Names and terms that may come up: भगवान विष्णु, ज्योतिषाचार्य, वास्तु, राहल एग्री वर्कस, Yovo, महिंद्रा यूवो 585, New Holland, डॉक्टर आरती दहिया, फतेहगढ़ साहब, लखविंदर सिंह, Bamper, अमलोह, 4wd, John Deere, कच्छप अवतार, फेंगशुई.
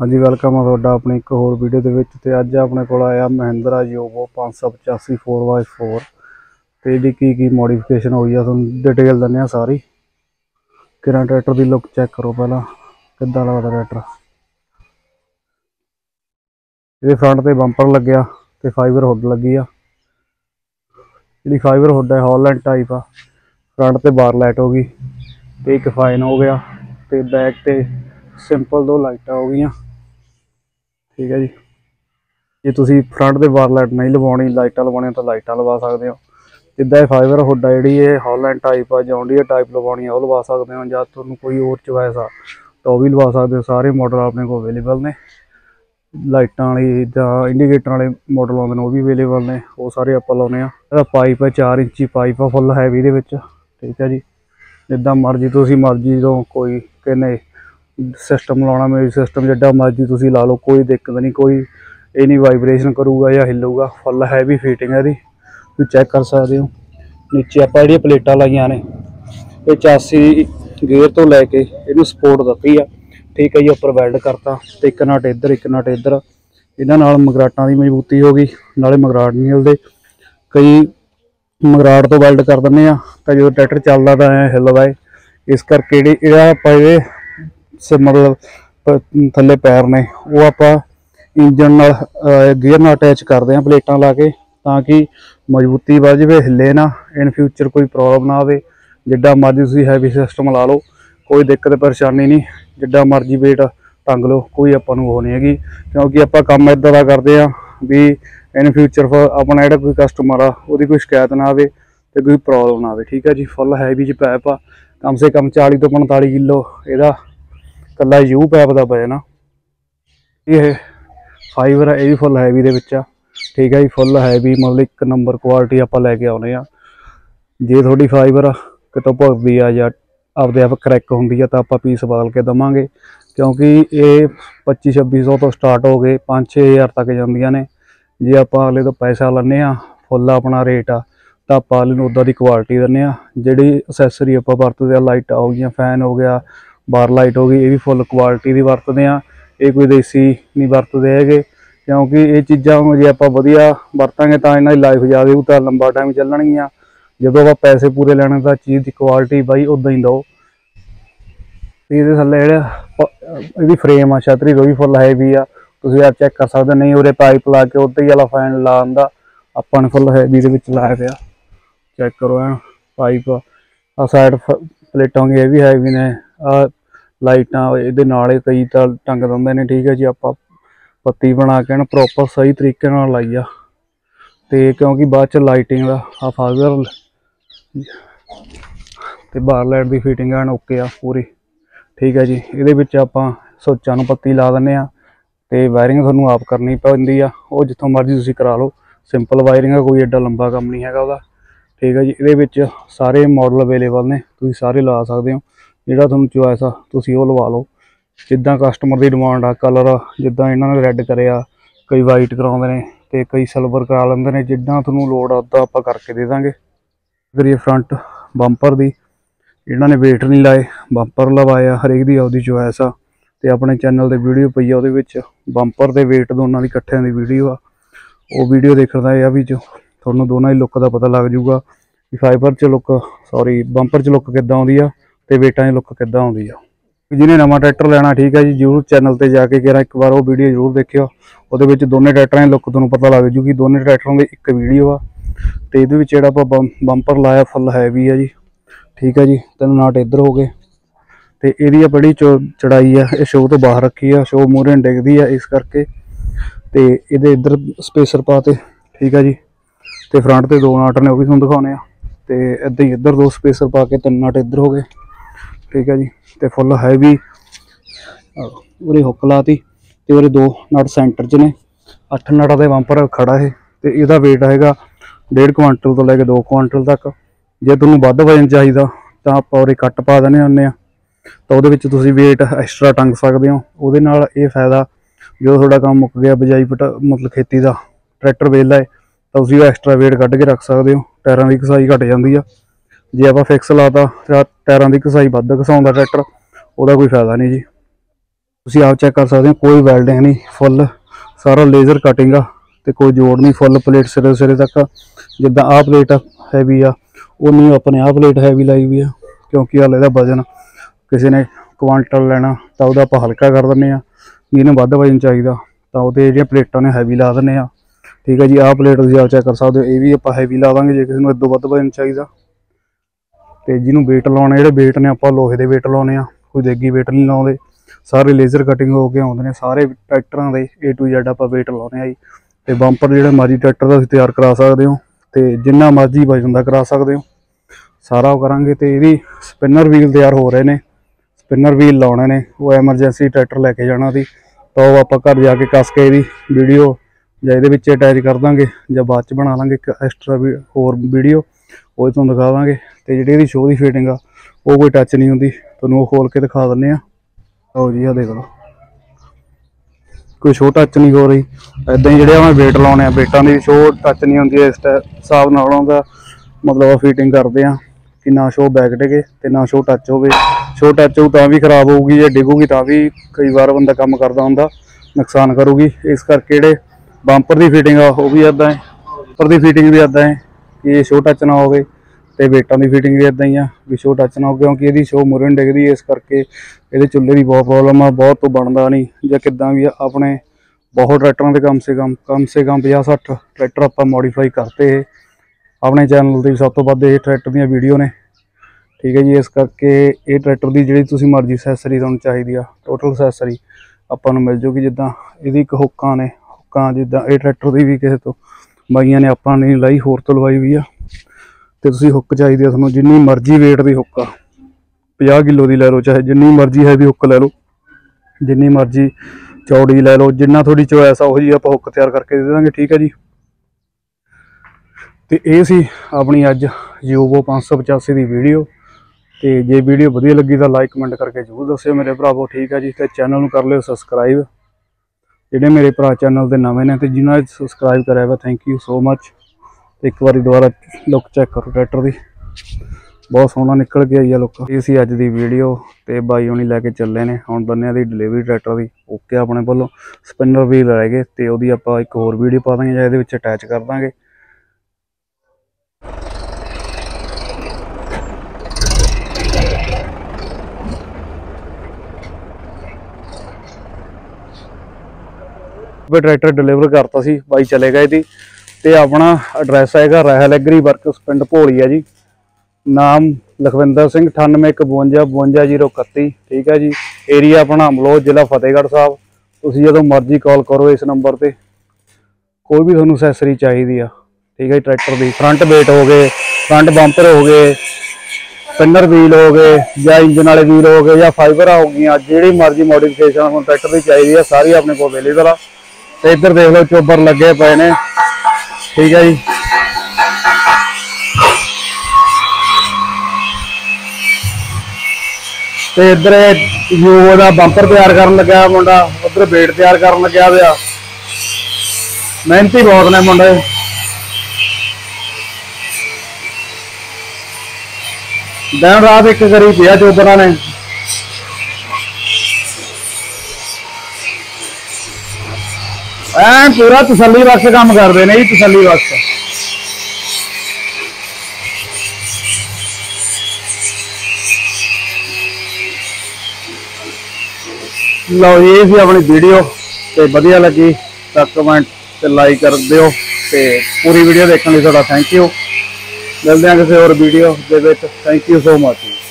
हाँ जी वेलकम है तुहाडा अपनी एक होर वीडियो दे विच। ते अज अपने कोल आया महिंद्रा यूवो 585 4x4 ते इहदी की मॉडिफिकेशन होई आ तुहानूं डिटेल दिंदे आ सारी। किरां ट्रैक्टर दी लुक चैक करो पहला किद्दां लगदा ट्रैक्टर। इहदे फ्रंट ते बंपर लग्गिआ ते फाइबर हुड लगी आ। जिहड़ी फाइबर हुड है हॉलैंड टाइप आ। फ्रंट ते बार लाइट हो गई ते एक फाइन हो गया ते बैक ते सिंपल दो लाइटां हो गईआं। ठीक है जी, जे तुसीं फ्रंट के बार लाइट नहीं लवानी लाइटा लवानी तो लाइटा लवा सकते हो। जिदा फाइबर हुड्डा जी हॉलैंड टाइप आ जॉन्डियर टाइप लवानी है वह लवा सकते हो, या तुहानूं कोई होर चॉइस आ तो भी लवा सकते हो। सारे मॉडल अपने को अवेलेबल ने, लाइटा वाले जां इंडीकेटर वाले मॉडल आउंदे ने वह भी अवेलेबल ने, वो सारे आपां लाउने आ। इहदा पाइप है 4 इंची पाइप आ फुल हैवी दे विच। ठीक है जी, जिदा मर्जी तुसीं मर्जी तो कोई किन्ने सिस्टम लाना म्यूजिक सिस्टम जिदा मर्जी तुसी ला लो, कोई दिक्कत नहीं, कोई ये नहीं वाइब्रेशन करूगा या हिलूगा। फुल हैवी फिटिंग है, तुम चैक कर सकते हो। नीचे आप जी प्लेटा लाइया ने ये चासी गेयर तो लैके इन सपोर्ट दी है। ठीक है जी, उपर वैल्ड करता तो एक नट इधर एक नट इधर, इन्होंने मगराटा की मजबूती हो गई, नाले मगराट नहीं हिलते। कई मगराट तो वैल्ड कर दें तो जो ट्रैक्टर चलता तो हिलदा है, इस करके जी ये से मतलब थले पैर ने वो आप इंजन नाल गियर नाल अटैच करते हैं प्लेटा ला के, ताकि मजबूती बढ़ जाए, हिले ना, इन फ्यूचर कोई प्रॉब्लम ना आए। जिदा मर्जी हैवी सिस्टम ला लो, कोई दिक्कत परेशानी नहीं, जिदा मर्जी वेट टंग लो, कोई अपन वो नहीं हैगी। क्योंकि आप काम इदा का करते हैं भी इन फ्यूचर अपना जोड़ा कोई कस्टमर आ उसकी कोई शिकायत ना आए तो कोई प्रॉब्लम ना आए। ठीक है जी, फुल हैवी जी पैप आ, कम से कम 40 तो 45 किलो यदा कला यू पैप का वजन। ये फाइबर है, ये भी फुल हैवी दे विच आ। ठीक है जी, फुल हैवी मतलब एक नंबर क्वालिटी आप लैके आने। जे थोड़ी फाइबर कितों भुखदी आ जां आपदे आप क्रैक होंदी आ तां आपां पीस बदल के देवांगे, क्योंकि ये 2500-2600 तो स्टार्ट हो गए 5-6000 तक जांदियां ने। जे आपां अगले तो पैसा लैंने आ फुल अपना रेट आ तो आप अगले नूं उदां दी क्वालिटी दिंदे आ। जिहड़ी असैसरी आपां वरतदे आ लाइट हो गई, फैन हो गया, बार लाइट हो गई, ये भी फुल क्वालिटी की वरतते हैं। ये कोई देसी नहीं वरतते है, क्योंकि ये चीज़ा जे आप वधिया वरतांगे तो इन्हां दी लाइफ जाएगी तो लंबा टाइम चलणगीआं। जदों आप पैसे पूरे लैणे तो चीज़ की क्वालिटी बाई उदा ही दो। ये थल्ले जिहड़ा फ्रेम आ छतरी दो भी फुल हैवी आ, तुसीं आप चैक कर सकदे हो। नहीं उरे पाइप ला के उदा ही वाला फैन लाउण दा आपां ने फुल हैवी दे विच लाया पिया, चैक करो। एन पाइप आ साइड प्लेटां होंगी ये भी हैवी ने, आ लाइटा ये नाले कई तो टंग देंगे ने। ठीक है जी, आप पत्ती बना के प्रॉपर सही तरीके लाई आ, तो क्योंकि बाद लाइटिंग का आ फाइबर तो बार लाइट की फिटिंग एन ओके आ पूरी। ठीक है जी, ये आप सोचा पत्ती ला दें तो वायरिंग थोड़ा आप करनी पैंती आ, वो जितों मर्जी तुम करा लो, सिंपल वायरिंग का कोई एडा लंबा काम नहीं है वह। ठीक है जी, ये सारे मॉडल अवेलेबल ने, तुम सारे ला सकते हो, जिहड़ा तुहानूं चॉइस आ तुसीं ओह लवा लो, जिद्दां कस्टमर दी डिमांड आ। कलर जिद्दां इन्हां ने रैड करिया, कई वाइट कराउंदे ने ते कई सिल्वर करा लैंदे ने, जिद्दां तुहानूं लोड आ उद्दां आपां करके दे दांगे। फिर ये फ्रंट बंपर दी इन्हां ने वेट नहीं लाए, बंपर लवाया, हरेक दी आपदी चॉइस आ। ते अपने चैनल ते वीडियो पई आ, उहदे विच बंपर ते वेट दोनां दी इकट्ठियां दी वीडियो आ, ओह वीडियो देखदा है भी जो तुहानूं दोनां दी लुक दा पता लग जूगा कि फाइबर च लुक सॉरी बंपर च लुक किद्दां आउंदी आ ते वेटां दी लुक किद्दां हुंदी आ। जिन्हें नवां ट्रैक्टर लैना ठीक है जी, जरूर चैनल पर जाके करा एक बार वो वीडियो जरूर देखियो, वो दोनों ट्रैक्टरों की लुक तुहानूं पता लग जूगी। दोनों ट्रैक्टरों की एक वीडियो आ, तो ये जेड़ा आपां बंपर लाया फुल हैवी है जी। ठीक है जी, 3 नट इधर हो गए, तो यदि आप जी चढ़ाई है ये शो तो बाहर रखी है, शो मूहरे डिगदी है, इस करके तो ये इधर स्पेसर पाते। ठीक है जी, तो फ्रंट से 2 नट ने वो भी तुहानूं दिखाने, तो इदा ही इधर 2 स्पेसर पा के 3 नट इधर हो गए। ठीक है जी, तो फुल हैवी उरे हुक लाती तो उरे 2 नट सेंटर च ने, 8 नटा का बंपर खड़ा है, तो यदा वेट है 1.5 क्वांटल तो लैके 2 क्वांटल तक। जे तुहानूं वध वजन चाहिदा तो आप उरे कट पा देने हुंदे आ, तो उहदे वेट एक्सट्रा टंग सकदे हो। उहदे नाल इह फायदा जो तुहाडा काम मुक गया बिजाई पटा मतलब खेती का, ट्रैक्टर वेला है तो तुसीं एक्सट्रा वेट कढ के रख सकदे हो। टायरां की घसाई घट जाती है, जे आप फिक्स लाता टायरां की घसाई वध घसाउंदा ट्रैक्टर, वह कोई फायदा नहीं जी। ਤੁਸੀਂ ਆਪ ਚੈੱਕ ਕਰ ਸਕਦੇ ਹੋ, ਕੋਈ ਵੈਲਡਿੰਗ ਨਹੀਂ, ਫੁੱਲ ਸਾਰਾ ਲੇਜ਼ਰ ਕਟਿੰਗ ਆ ਤੇ ਕੋਈ ਜੋੜ ਨਹੀਂ, ਫੁੱਲ ਪਲੇਟ ਸਿਰੇ ਸਿਰੇ ਤੱਕ। ਜਿੱਦਾਂ ਆਹ ਪਲੇਟ ਹੈਵੀ ਆ ਉਹਨੂੰ ਆਪਣੇ ਆਹ ਪਲੇਟ ਹੈਵੀ ਲਾਈ ਵੀ ਆ, ਕਿਉਂਕਿ ਹਾਲੇ ਇਹਦਾ ਵਜ਼ਨ ਕਿਸੇ ਨੇ ਕੁਆਂਟਲ ਲੈਣਾ ਤਾਂ ਉਹਦਾ ਆਪਾਂ ਹਲਕਾ ਕਰ ਦਿੰਦੇ ਆ, ਜਿਹਨੂੰ ਵੱਧ ਵਜ਼ਨ ਚਾਹੀਦਾ ਤਾਂ ਉਹਦੇ ਜਿਹੜੀਆਂ ਪਲੇਟਾਂ ਨੇ ਹੈਵੀ ਲਾ ਦਿੰਦੇ ਆ। ठीक है जी, आप प्लेट तुम आप चेक कर सकते हो, ये भी आप हैवी ला देंगे जे किसी इदों वध वजन चाहिए। तो जिन्होंने वेट लाने जो वेट ने आप लोहे के वेट लाने, कोई देगी वेट नहीं लाते, सारे लेजर कटिंग होके आते हैं, सारे ट्रैक्टर के A to Z आप वेट लाने जी। तो बंपर जो मर्जी ट्रैक्टर का तैयार करा सकते हो, तो जिन्ना मर्जी वजन का करा सकते हो, सारा वो करा। तो यदि स्पिनर व्हील तैयार हो रहे हैं, स्पिनर व्हील लाने ने, वो एमरजेंसी ट्रैक्टर लैके जाना थी तो आप घर जाके कस के वीडियो या ये अटैच कर देंगे, या बाद च बना लेंगे एक एक्सट्रा भी होर वीडियो वो तुम दिखा देंगे। तो जी शो की फिटिंग वो कोई टच नहीं होंगी, तुहानूं खोल के दिखा दें। आओ जी, आ देख लो, कोई शो टच नहीं हो रही। इदा ही जो वेट लाने वेटा की भी शो टच नहीं होंगी, इस हिसाब नाल आउंदा मतलब फिटिंग करते हैं कि ना शो बैक टेके तो ना शो टच हो। शो टच हो तो भी खराब होगी, या डिगूगी तो भी कई बार बंदा काम करता होंदा नुकसान करूगी। इस करके जे बंपर की फिटिंग वह भी इदा है, बंपर की फिटिंग भी इदा है कि शो टच ना हो, वेटा की फिटिंग भी इदा ही है भी शो टच ना हो, क्योंकि यदि शो मुरे डिगदी है। इस करके ये चुल्हे की बहुत प्रॉब्लम आ, बहुत तो बनता नहीं या किदा भी अपने बहुत ट्रैक्टरों के कम से कम 50-60 ट्रैक्टर आप मॉडिफाई करते हैं अपने चैनल से, सब तो वध ट्रैक्टर दी वीडियो ने। ठीक है जी, इस करके ये ट्रैक्टर की जी मर्जी असैसरी तुहानूं चाहिदी आ, टोटल असैसरी आपां नूं मिल जूगी। जिद्दां इहदी हुक्कां ने, जिदा यह ट्रैक्टर की भी किसी तो बाइया ने अपना नहीं लाई, होर तो लवाई भी आ। तो तुम हुक् चाहिए थोड़ा, जिनी मर्जी वेट की हुक् आ 50 किलो की लै लो, चाहे जिनी मर्जी हैवी हुक् लै लो, जिनी मर्जी चौड़ी लै लो, जिन्ना थोड़ी चॉइस आ उही आप हुक् तैयार करके दे देंगे। ठीक है जी, तो ये अपनी अज Yuvo 585 की वीडियो। तो जे वीडियो वधिया लगी तो लाइक कमेंट करके जरूर दस्सिओ मेरे भरावो। ठीक है जी, तो चैनल नूं कर लिओ सबसक्राइब, जिहड़े मेरे भरा चैनल के नवे ने तो जिन्होंने सबसक्राइब कराया वा, थैंक यू सो मच। एक बार दोबारा लुक चैक करो ट्रैक्टर की, बहुत सोहना निकल के आई है लुक। इसी अज की वीडियो तो बाई होनी लैके चले ने हुण बन्ने की डिलीवरी ट्रैक्टर की। ओके, अपने वालों स्पिनर भी रह गए तो वही आप एक होर वीडियो पा देंगे, ये अटैच कर देंगे। ट्रैक्टर डिलीवर करता सी, बाई चले गए थी। तो अपना एड्रैस है राहल एग्री वर्कस, पिंड भोली है जी, नाम लखविंदर सिंह, 9852 52 031। ठीक है जी, एरिया अपना अमलोह, जिला फतेहगढ़ साहब। तुम जो मर्जी कॉल करो इस नंबर पर, कोई भी थोड़ा असैसरी चाहिए। ठीक है, ट्रैक्टर की फ्रंट वेट हो गए, फ्रंट बंपर हो गए, स्पिनर व्हील हो गए, या इंजन वाले व्हील हो गए, या फाइबर हो गई, जी मर्जी मॉडिफिकेशन हम ट्रैक्टर की चाहिए, सारी अपने को अवेलेबल आ। तो इधर देख लो चोबर लगे पे ने। ठीक है जी, तो इधर Yuvo का बंपर तैयार कर लगे मुंडा, उधर बेट तैयार कर लगे वा, मेहनती बहुत ने मुंडे। दिन रात एक करी पिया चोबरा ने। ਐਨ पूरा तसली बख्श काम करते हैं जी, तसली बख्श। लो ये सी अपनी वीडियो, तो वधिया लगी तो कमेंट ते लाइक कर दिओ, ते पूरी वीडियो देखने लई थैंक यू। मिलते हैं किसी होर वीडियो दे विच, थैंक यू सो मच।